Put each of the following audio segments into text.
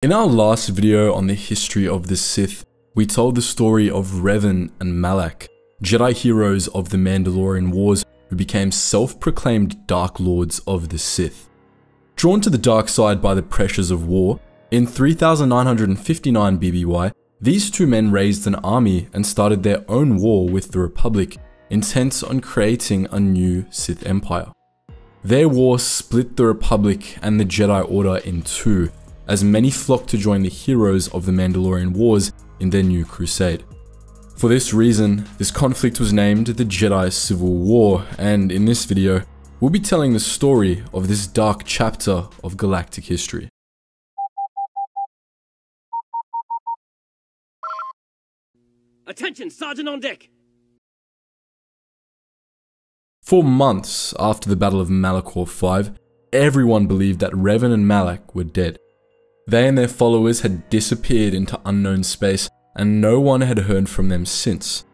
In our last video on the history of the Sith, we told the story of Revan and Malak, Jedi heroes of the Mandalorian Wars who became self-proclaimed Dark Lords of the Sith. Drawn to the dark side by the pressures of war, in 3959 BBY, these two men raised an army and started their own war with the Republic, intent on creating a new Sith Empire. Their war split the Republic and the Jedi Order in two, as many flocked to join the heroes of the Mandalorian Wars in their new crusade. For this reason, this conflict was named the Jedi Civil War, and in this video, we'll be telling the story of this dark chapter of galactic history. Attention, Sergeant on deck! For months after the Battle of Malachor V, everyone believed that Revan and Malak were dead. They and their followers had disappeared into unknown space, and no one had heard from them since.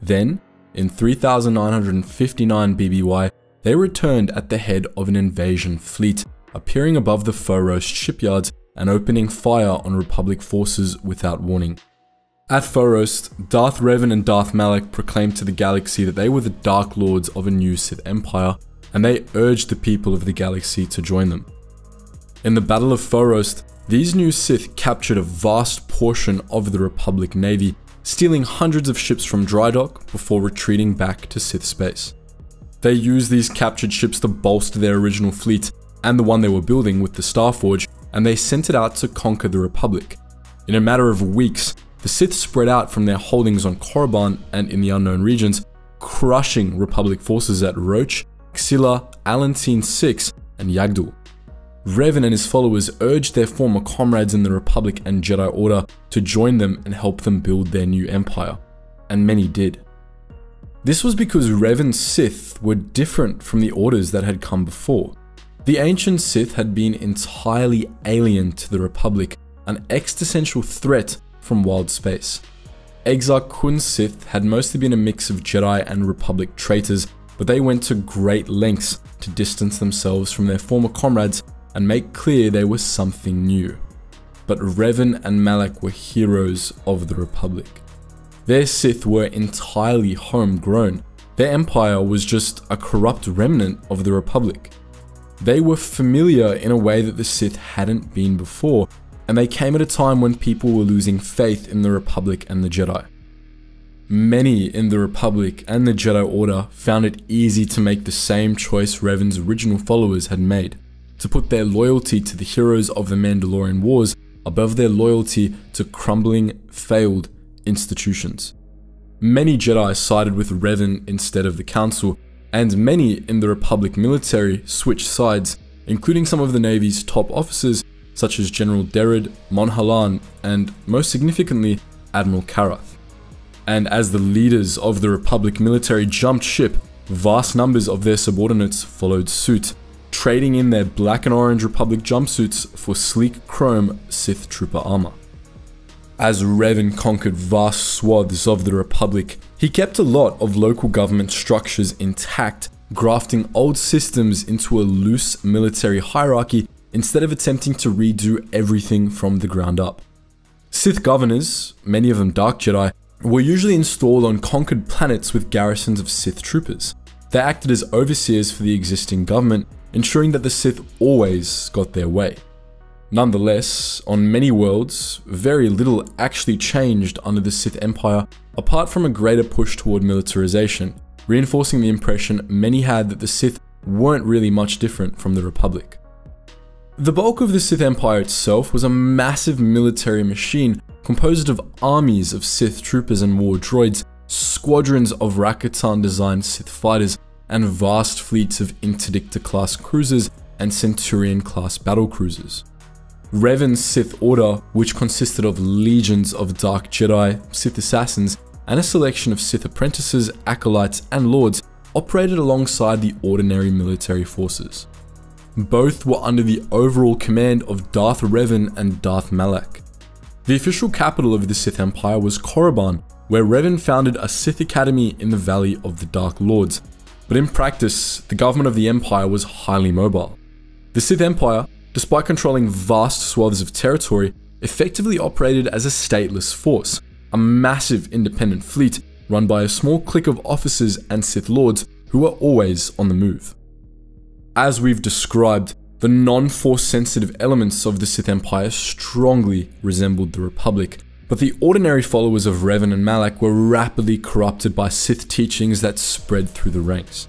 Then, in 3959 BBY, they returned at the head of an invasion fleet, appearing above the Foroast shipyards and opening fire on Republic forces without warning. At Foroast, Darth Revan and Darth Malak proclaimed to the galaxy that they were the Dark Lords of a new Sith Empire, and they urged the people of the galaxy to join them. In the Battle of Foroast, these new Sith captured a vast portion of the Republic Navy, stealing hundreds of ships from drydock before retreating back to Sith space. They used these captured ships to bolster their original fleet and the one they were building with the Star Forge, and they sent it out to conquer the Republic. In a matter of weeks, the Sith spread out from their holdings on Korriban and in the Unknown Regions, crushing Republic forces at Roche, Xilla, Alantine VI, and Yagdul. Revan and his followers urged their former comrades in the Republic and Jedi Order to join them and help them build their new empire, and many did. This was because Revan's Sith were different from the orders that had come before. The ancient Sith had been entirely alien to the Republic, an existential threat from wild space. Exar Kun's Sith had mostly been a mix of Jedi and Republic traitors, but they went to great lengths to distance themselves from their former comrades and make clear they were something new. But Revan and Malak were heroes of the Republic. Their Sith were entirely homegrown. Their empire was just a corrupt remnant of the Republic. They were familiar in a way that the Sith hadn't been before, and they came at a time when people were losing faith in the Republic and the Jedi. Many in the Republic and the Jedi Order found it easy to make the same choice Revan's original followers had made, to put their loyalty to the heroes of the Mandalorian Wars above their loyalty to crumbling, failed institutions. Many Jedi sided with Revan instead of the Council, and many in the Republic military switched sides, including some of the Navy's top officers such as General Derrid Monhalan, and most significantly, Admiral Karath. And as the leaders of the Republic military jumped ship, vast numbers of their subordinates followed suit, trading in their black and orange Republic jumpsuits for sleek chrome Sith Trooper armor. As Revan conquered vast swaths of the Republic, he kept a lot of local government structures intact, grafting old systems into a loose military hierarchy instead of attempting to redo everything from the ground up. Sith governors, many of them Dark Jedi, were usually installed on conquered planets with garrisons of Sith Troopers. They acted as overseers for the existing government, ensuring that the Sith always got their way. Nonetheless, on many worlds, very little actually changed under the Sith Empire, apart from a greater push toward militarization, reinforcing the impression many had that the Sith weren't really much different from the Republic. The bulk of the Sith Empire itself was a massive military machine composed of armies of Sith troopers and war droids, squadrons of Rakatan-designed Sith fighters, and vast fleets of Interdictor-class cruisers and Centurion-class battlecruisers. Revan's Sith Order, which consisted of legions of Dark Jedi, Sith Assassins, and a selection of Sith apprentices, acolytes, and lords, operated alongside the ordinary military forces. Both were under the overall command of Darth Revan and Darth Malak. The official capital of the Sith Empire was Korriban, where Revan founded a Sith Academy in the Valley of the Dark Lords, but in practice, the government of the Empire was highly mobile. The Sith Empire, despite controlling vast swaths of territory, effectively operated as a stateless force, a massive independent fleet run by a small clique of officers and Sith Lords who are always on the move. As we've described, the non-force sensitive elements of the Sith Empire strongly resembled the Republic, but the ordinary followers of Revan and Malak were rapidly corrupted by Sith teachings that spread through the ranks.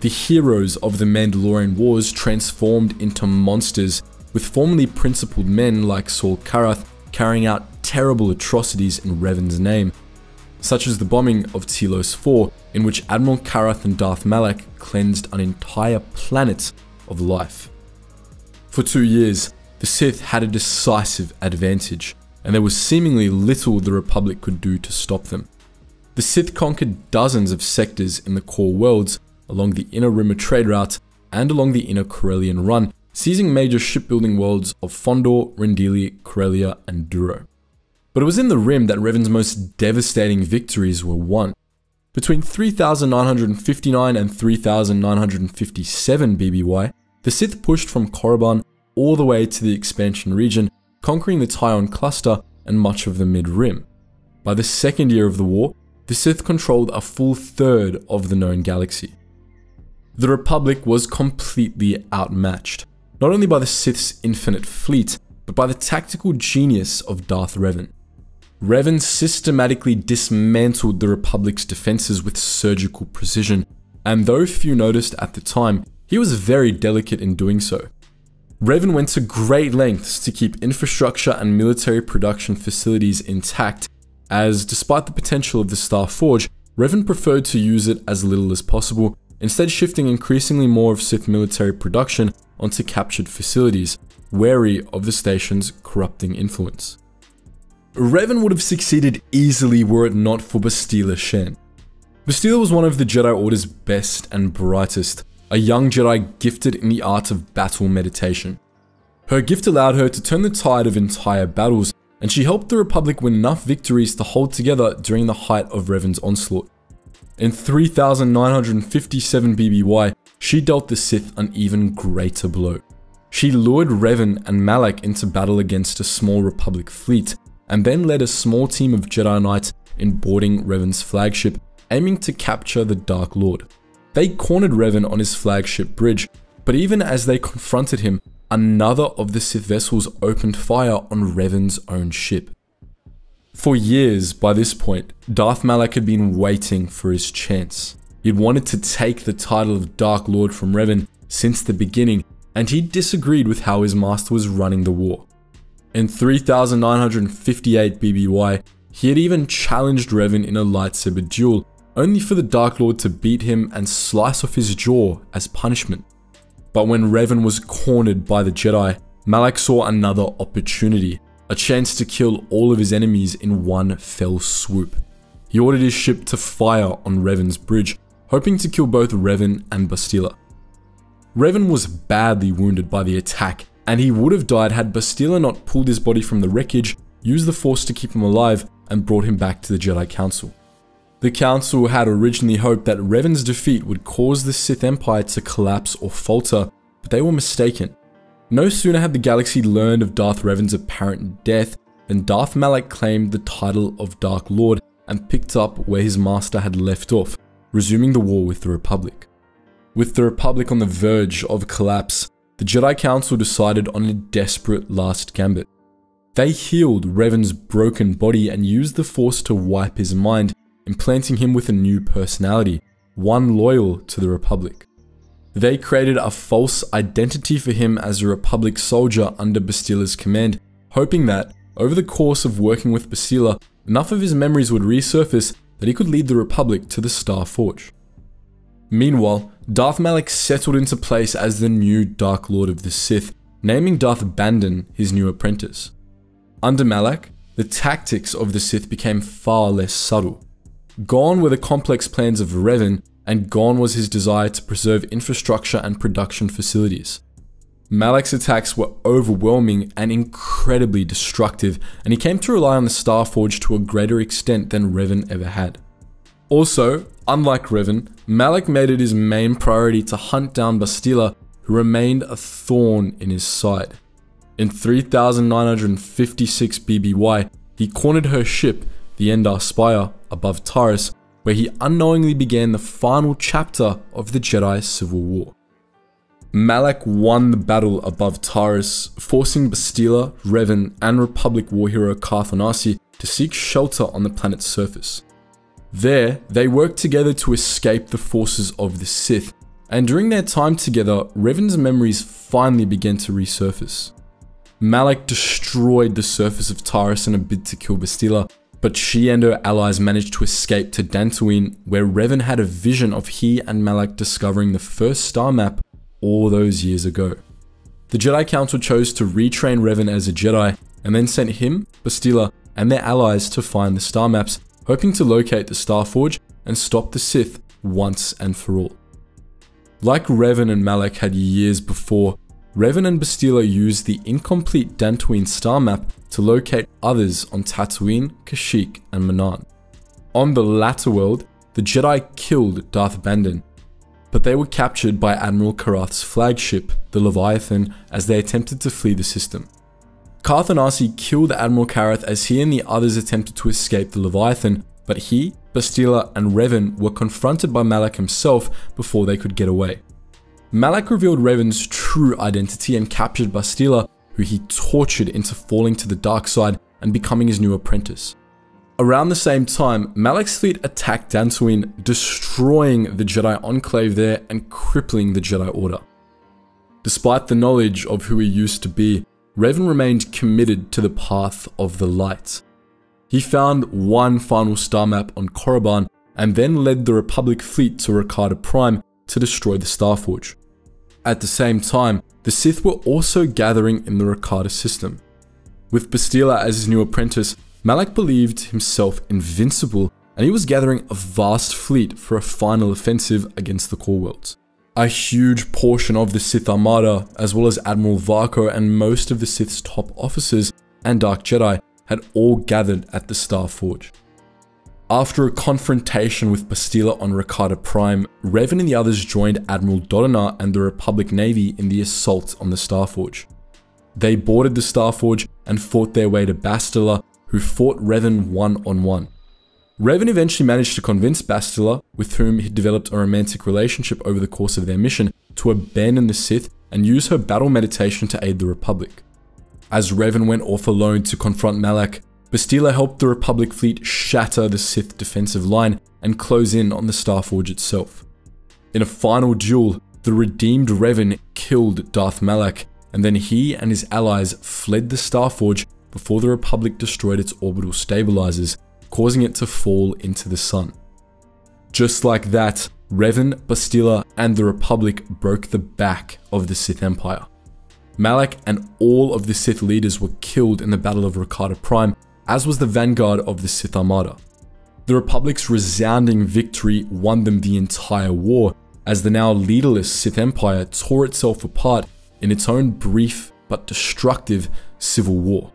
The heroes of the Mandalorian Wars transformed into monsters, with formerly principled men like Saul Karath carrying out terrible atrocities in Revan's name, such as the bombing of Telos IV, in which Admiral Karath and Darth Malak cleansed an entire planet of life. For 2 years, the Sith had a decisive advantage, and there was seemingly little the Republic could do to stop them. The Sith conquered dozens of sectors in the core worlds, along the Inner Rim trade route and along the Inner Corellian Run, seizing major shipbuilding worlds of Fondor, Rendili, Corellia, and Duro. But it was in the Rim that Revan's most devastating victories were won. Between 3959 and 3957 BBY, the Sith pushed from Korriban all the way to the Expansion region, conquering the Tyon Cluster and much of the Mid-Rim. By the second year of the war, the Sith controlled a full third of the known galaxy. The Republic was completely outmatched, not only by the Sith's infinite fleet, but by the tactical genius of Darth Revan. Revan systematically dismantled the Republic's defenses with surgical precision, and though few noticed at the time, he was very delicate in doing so. Revan went to great lengths to keep infrastructure and military production facilities intact, as despite the potential of the Star Forge, Revan preferred to use it as little as possible, instead shifting increasingly more of Sith military production onto captured facilities, wary of the station's corrupting influence. Revan would have succeeded easily were it not for Bastila Shan. Bastila was one of the Jedi Order's best and brightest, a young Jedi gifted in the art of battle meditation. Her gift allowed her to turn the tide of entire battles, and she helped the Republic win enough victories to hold together during the height of Revan's onslaught. In 3957 BBY, she dealt the Sith an even greater blow. She lured Revan and Malak into battle against a small Republic fleet, and then led a small team of Jedi Knights in boarding Revan's flagship, aiming to capture the Dark Lord. They cornered Revan on his flagship bridge, but even as they confronted him, another of the Sith vessels opened fire on Revan's own ship. For years, by this point, Darth Malak had been waiting for his chance. He'd wanted to take the title of Dark Lord from Revan since the beginning, and he disagreed with how his master was running the war. In 3958 BBY, he had even challenged Revan in a lightsaber duel, only for the Dark Lord to beat him and slice off his jaw as punishment. But when Revan was cornered by the Jedi, Malak saw another opportunity. A chance to kill all of his enemies in one fell swoop. He ordered his ship to fire on Revan's bridge, hoping to kill both Revan and Bastila. Revan was badly wounded by the attack, and he would have died had Bastila not pulled his body from the wreckage, used the Force to keep him alive, and brought him back to the Jedi Council. The Council had originally hoped that Revan's defeat would cause the Sith Empire to collapse or falter, but they were mistaken. No sooner had the galaxy learned of Darth Revan's apparent death than Darth Malak claimed the title of Dark Lord and picked up where his master had left off, resuming the war with the Republic. With the Republic on the verge of collapse, the Jedi Council decided on a desperate last gambit. They healed Revan's broken body and used the Force to wipe his mind, implanting him with a new personality, one loyal to the Republic. They created a false identity for him as a Republic soldier under Bastila's command, hoping that, over the course of working with Bastila, enough of his memories would resurface that he could lead the Republic to the Star Forge. Meanwhile, Darth Malak settled into place as the new Dark Lord of the Sith, naming Darth Bandon his new apprentice. Under Malak, the tactics of the Sith became far less subtle. Gone were the complex plans of Revan, and gone was his desire to preserve infrastructure and production facilities. Malak's attacks were overwhelming and incredibly destructive, and he came to rely on the Star Forge to a greater extent than Revan ever had. Also, unlike Revan, Malak made it his main priority to hunt down Bastila, who remained a thorn in his side. In 3956 BBY, he cornered her ship, the Endar Spire, above Taris, where he unknowingly began the final chapter of the Jedi Civil War. Malak won the battle above Taris, forcing Bastila, Revan, and Republic war hero Carth Onasi to seek shelter on the planet's surface. There, they worked together to escape the forces of the Sith, and during their time together, Revan's memories finally began to resurface. Malak destroyed the surface of Taris in a bid to kill Bastila, but she and her allies managed to escape to Dantooine, where Revan had a vision of he and Malak discovering the first star map all those years ago. The Jedi Council chose to retrain Revan as a Jedi and then sent him, Bastila, and their allies to find the star maps, hoping to locate the Star Forge and stop the Sith once and for all. Like Revan and Malak had years before, Revan and Bastila used the incomplete Dantooine star map to locate others on Tatooine, Kashyyyk, and Manan. On the latter world, the Jedi killed Darth Bandon, but they were captured by Admiral Karath's flagship, the Leviathan, as they attempted to flee the system. Carth Onasi killed Admiral Karath as he and the others attempted to escape the Leviathan, but he, Bastila, and Revan were confronted by Malak himself before they could get away. Malak revealed Revan's true identity and captured Bastila, who he tortured into falling to the dark side and becoming his new apprentice. Around the same time, Malak's fleet attacked Dantooine, destroying the Jedi Enclave there and crippling the Jedi Order. Despite the knowledge of who he used to be, Revan remained committed to the path of the light. He found one final star map on Korriban and then led the Republic fleet to Rakata Prime to destroy the Star Forge. At the same time, the Sith were also gathering in the Rakata system. With Bastila as his new apprentice, Malak believed himself invincible, and he was gathering a vast fleet for a final offensive against the Core Worlds. A huge portion of the Sith Armada, as well as Admiral Varko and most of the Sith's top officers and Dark Jedi, had all gathered at the Star Forge. After a confrontation with Bastila on Rakata Prime, Revan and the others joined Admiral Dodona and the Republic Navy in the assault on the Star Forge. They boarded the Star Forge and fought their way to Bastila, who fought Revan one-on-one. Revan eventually managed to convince Bastila, with whom he developed a romantic relationship over the course of their mission, to abandon the Sith and use her battle meditation to aid the Republic. As Revan went off alone to confront Malak, Bastila helped the Republic fleet shatter the Sith defensive line and close in on the Star Forge itself. In a final duel, the redeemed Revan killed Darth Malak, and then he and his allies fled the Star Forge before the Republic destroyed its orbital stabilizers, causing it to fall into the sun. Just like that, Revan, Bastila, and the Republic broke the back of the Sith Empire. Malak and all of the Sith leaders were killed in the Battle of Rakata Prime, as was the vanguard of the Sith Armada. The Republic's resounding victory won them the entire war, as the now leaderless Sith Empire tore itself apart in its own brief but destructive civil war.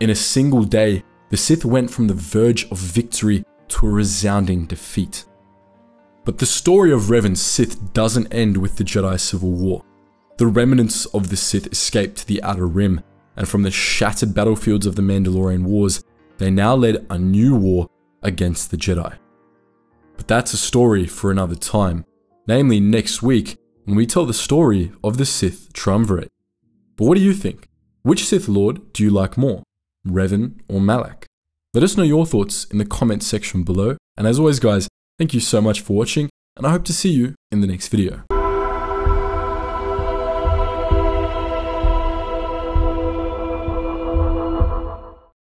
In a single day, the Sith went from the verge of victory to a resounding defeat. But the story of Revan's Sith doesn't end with the Jedi Civil War. The remnants of the Sith escaped to the Outer Rim, and from the shattered battlefields of the Mandalorian Wars, they now led a new war against the Jedi. But that's a story for another time, namely next week, when we tell the story of the Sith Triumvirate. But what do you think? Which Sith Lord do you like more? Revan or Malak? Let us know your thoughts in the comment section below, and as always guys, thank you so much for watching, and I hope to see you in the next video.